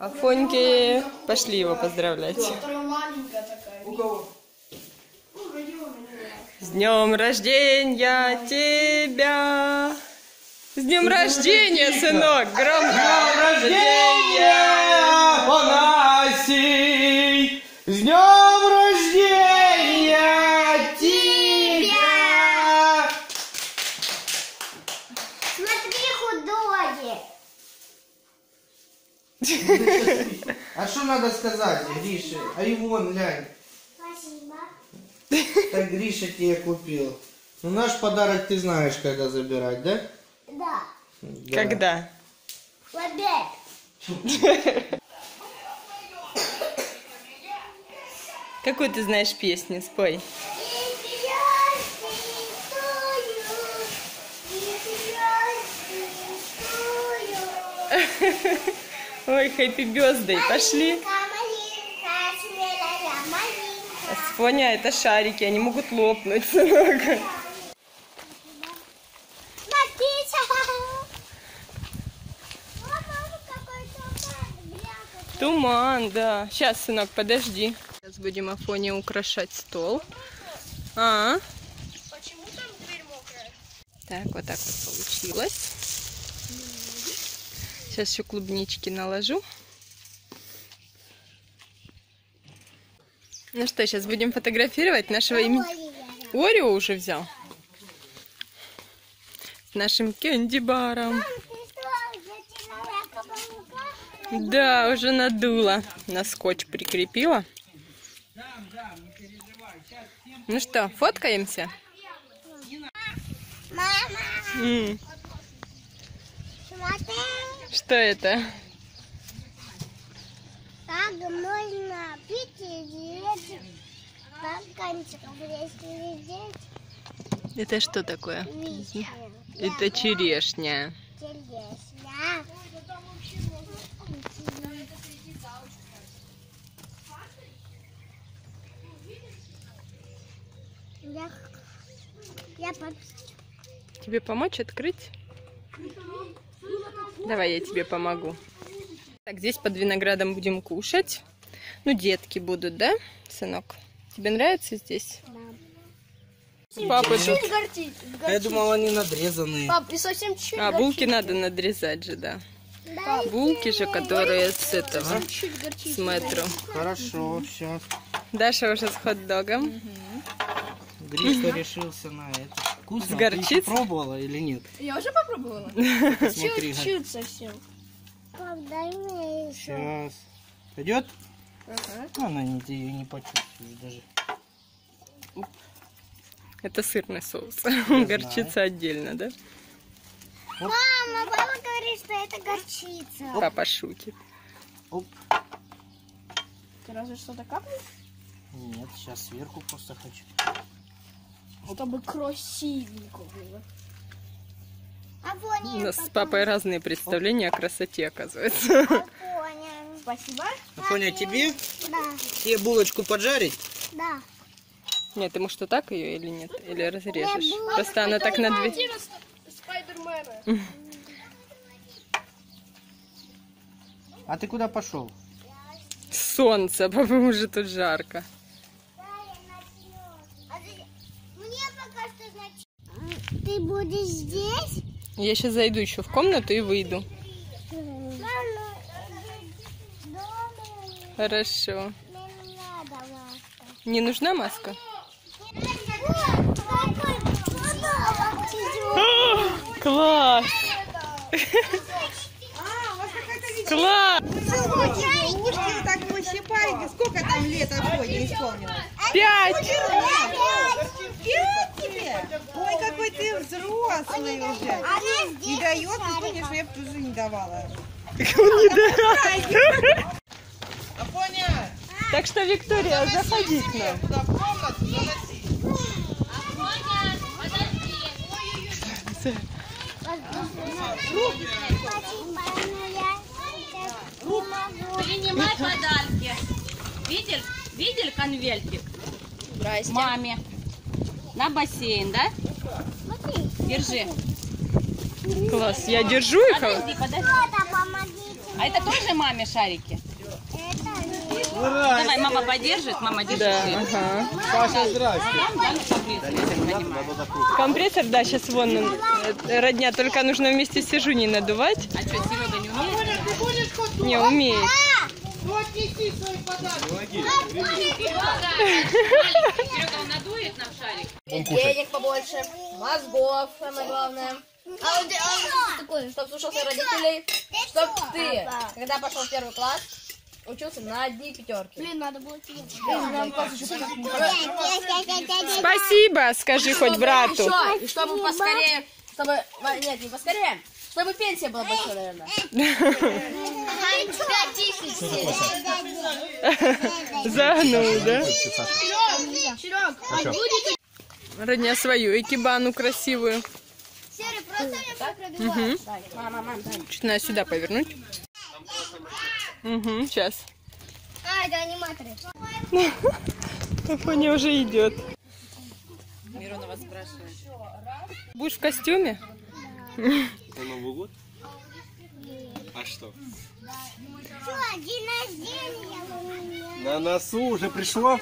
Афоньки пошли его поздравлять. С днем рождения тебя! С днем рождения, сынок! Громко рождения, Афанасий! С днем рождения тебя! Смотри, худое! А что надо сказать, Гриша? А и вон, глянь. Так Гриша тебе купил. Ну, наш подарок ты знаешь, когда забирать, да? Да. Когда? В обед. Какую ты знаешь песню? Спой. Ой, хэппи бёздэй, пошли. Афоня, это шарики, они могут лопнуть. Туман, да. Сейчас, сынок, подожди. Сейчас будем Афоне украшать стол. Почему там дверь мокрая? Так, вот так вот получилось. Сейчас еще клубнички наложу. Ну что, сейчас будем фотографировать нашего именинника. Орио уже взял. С нашим кенди-баром. Да, уже надула. На скотч прикрепила. Ну что, фоткаемся? Мама! Что это? Как можно пить и есть стаканчик, есть? Это что такое? Вишня. Это черешня. Черешня. Я тебе помочь открыть? Давай я тебе помогу. Так, здесь под виноградом будем кушать. Ну, детки будут, да, сынок? Тебе нравится здесь? Да. Папа тут... Я думала, они надрезанные. Пап, и совсем чуть-чуть. А, булки надо надрезать же, да. Пап, булки же, которые с этого, с метро. Хорошо, все. Даша уже с хот-догом. Угу. Гриша решился на это. Вкусно. С горчицей. Ты пробовала или нет? Я уже попробовала. Чуть-чуть совсем. Пап, дай мне еще. Сейчас. Пойдет? Ага. Она не, ты ее не почувствуешь даже. Это сырный соус. Горчица отдельно, да? Оп. Мама, папа говорит, что это горчица. Оп. Папа шутит. Оп. Ты разве что-то капаешь? Нет, сейчас сверху просто хочу. Чтобы красивенько было. У нас с папой разные представления о красоте, оказывается. Афоня. Спасибо. Афоня, тебе? Да. Тебе булочку поджарить? Да. Нет, ты, может, так ее или нет? Или разрежешь? Просто она так на две... А ты куда пошел? Солнце, по-моему, уже тут жарко. Ты будешь здесь? Я сейчас зайду еще в комнату и выйду. Хорошо. Не нужна маска? Класс! Класс! Сколько там лет Афоне исполнилось? 5! 5 тебе? Ой, какой ты взрослый уже. Не дает, ну, конечно, я бы тоже не давала. Афоня! Так что, Виктория, заходи к нам. Афоня, подожди. Принимай подарки. Видел? Видел конвертик? Здрасте. Маме. На бассейн, да? Смотри. Держи. Класс, я держу их. Подожди, подожди. А это тоже маме шарики? Давай, мама поддержит, мама держит. Да, Паша, здрасте. Компрессор, да, сейчас вон родня, только нужно вместе с сижуней надувать. А что, Серега не умеет? Не умеет. Ну, отнеси свой подарок. Серега, он надует нам шарик? Денег побольше, мозгов, самое главное. А он такой, чтобы слушался родителей, чтобы ты, когда пошел в первый класс, учился на одни пятерки. Блин, надо было спасибо, скажи хоть брату. Еще, чтобы поскорее, чтобы, нет, не поскорее, чтобы пенсия была больше, наверное. 5000. Загнул, да? Родня свою экибану красивую. Серый, просто меня пробивает. Чуть надо сюда повернуть. Угу, сейчас. А, это аниматоры. Афоня уже идет. Миронова спрашивает. Будешь в костюме? Это Новый год? А что? День рождения. На носу уже пришло?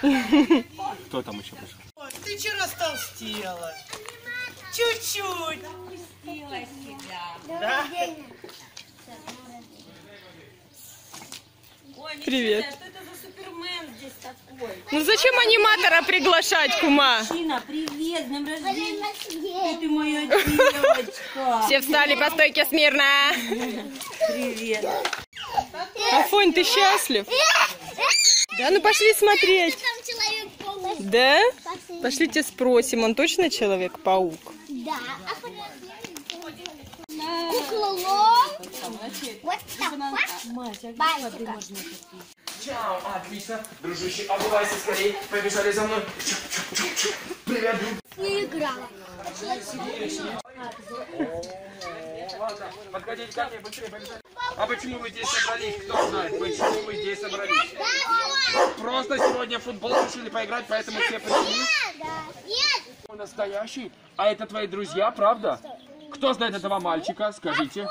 Кто там еще пришел? Ты че растолстела? Чуть-чуть. Растолстела себя. Да? Привет. Что это за супермен здесь такой? Ну зачем аниматора приглашать, кума? Мужчина, привет, с днем рождения. Ты моя девочка. Все встали по стойке смирно. Привет. Афонь, ты счастлив? Да, ну пошли смотреть. Да? Пошлите спросим, он точно Человек-паук? Да. Чао, отлично, дружище, обувайся скорее, побежали за мной. Привет. Не играла. Подходите ко мне, быстрее, побежали. А почему вы здесь собрались? Кто знает, почему вы здесь собрались? Просто сегодня в футбол решили поиграть, поэтому все пришли. Он настоящий, а это твои друзья, правда? Кто знает этого мальчика? Скажите.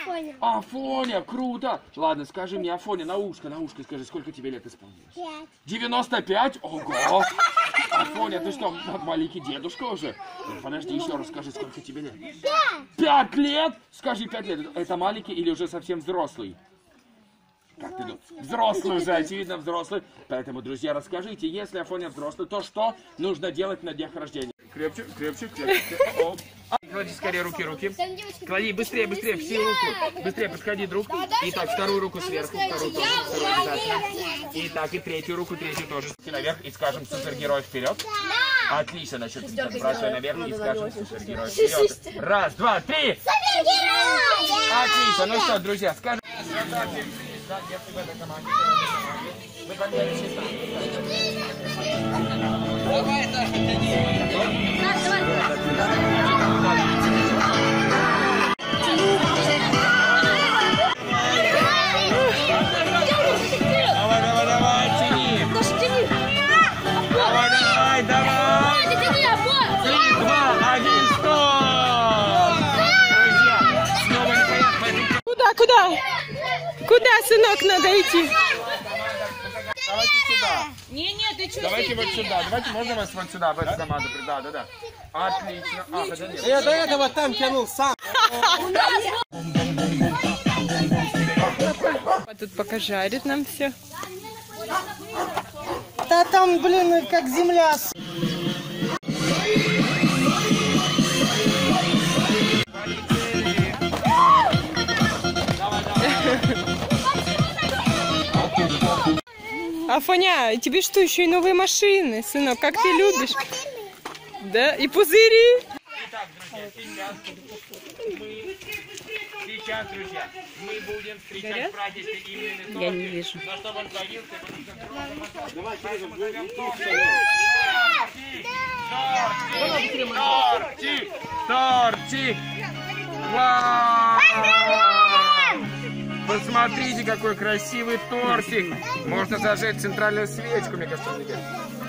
Афоня. Афоня, круто. Ладно, скажи мне, Афоня, на ушко, скажи, сколько тебе лет исполнилось? 5. 95? Ого. Афоня, ты что, маленький дедушка уже? Подожди, еще раз скажи, сколько тебе лет? 5. 5 лет? Скажи, 5 лет. Это маленький или уже совсем взрослый? Как ты думаешь? Взрослый уже, очевидно, взрослый. Поэтому, друзья, расскажите, если Афоня взрослый, то что нужно делать на днях рождения? Крепче, крепче, крепче. Оп. Клади скорее руки, Клади быстрее, все руки. Быстрее подходи, друг. Итак, вторую руку сверху, вторую тоже. Итак, и третью руку, тоже. Наверх и скажем супергерой вперед. Отлично, насчет бросай наверх и скажем супергерой вперед. Раз, два, три. Супергерой! Отлично, ну что, друзья, скажем. Давай, Саша, тяни. Куда? Куда, сынок, надо идти? Давайте сюда. Не-не, ты что? Давайте вот сюда. Давайте, можно вас вот сюда, в эту команду? Да, да, да. Отлично. А, хотя нет. Я до этого там тянул сам. Тут пока жарит нам все. Да там, блин, как земля. Афоня, тебе что, еще и новые машины, сынок, как ты любишь? Да, и пузыри. Итак, друзья, сейчас, друзья, мы будем встречать праздничный именный торт. Я не вижу. Но чтобы он появился, поэтому зовем тортик. Тортик! Тортик! Вау! Посмотрите, какой красивый тортик. Можно зажечь центральную свечку, мне кажется.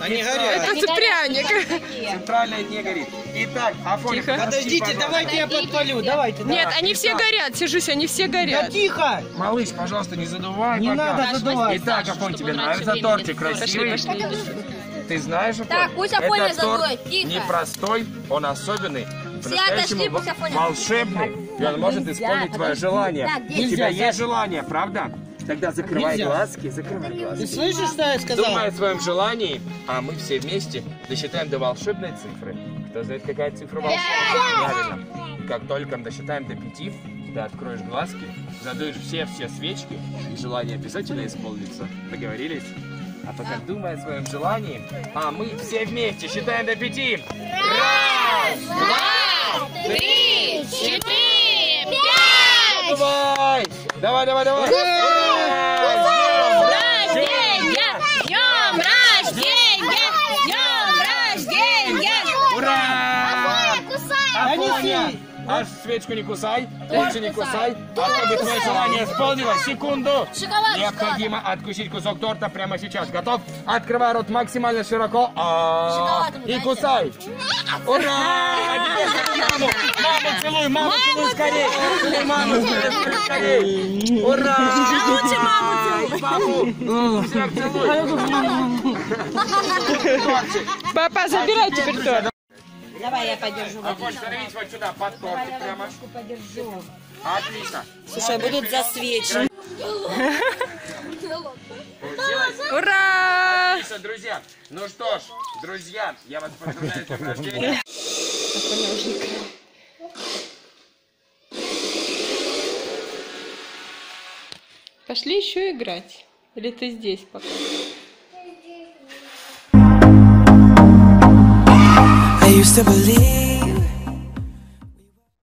Они горят. Это просто пряник. Центральная не горит. Итак, Афон, подождите, давайте я подпалю. Давайте. Нет, они все горят, сижусь, они все горят. Да тихо! Малыш, пожалуйста, не задувай. Не надо задувать. Итак, Афон, тебе нравится тортик красивый? Ты знаешь, Афон, так, пусть Афон этот торт непростой, он особенный. По-настоящему волшебный. И он может исполнить твое желание. У тебя есть желание, правда? Тогда закрывай глазки, закрывай глазки. Ты слышишь, что я сказала? Думай о своем желании, а мы все вместе досчитаем до волшебной цифры. Кто знает, какая цифра волшебная? Правильно. Как только мы досчитаем до 5, ты откроешь глазки, задуешь все-все свечки, и желание обязательно исполнится. Договорились? А пока думай о своем желании, а мы все вместе считаем до 5. Раз, два, три, 4, 5! Давай! Давай, давай, давай! Аж свечку не кусай, лучше не кусай, а чтобы твое желание исполнилось. Секунду! Шоколад, необходимо откусить кусок торта прямо сейчас. Готов? Открывай рот максимально широко. И кусай! Ура! Маму целуй, маму целуй скорее! Маму целуй скорее! Ура! Лучше маму целуй! Папа, забирай теперь торт. Давай я подержу. Афон, смотрите вот сюда, под тортик прямо. Отлично. Слушай, будут засвечены. Ура! Отлично, друзья. Ну что ж, друзья, я вас поздравляю с днем рождения. Пошли еще играть. Или ты здесь пока? I used to believe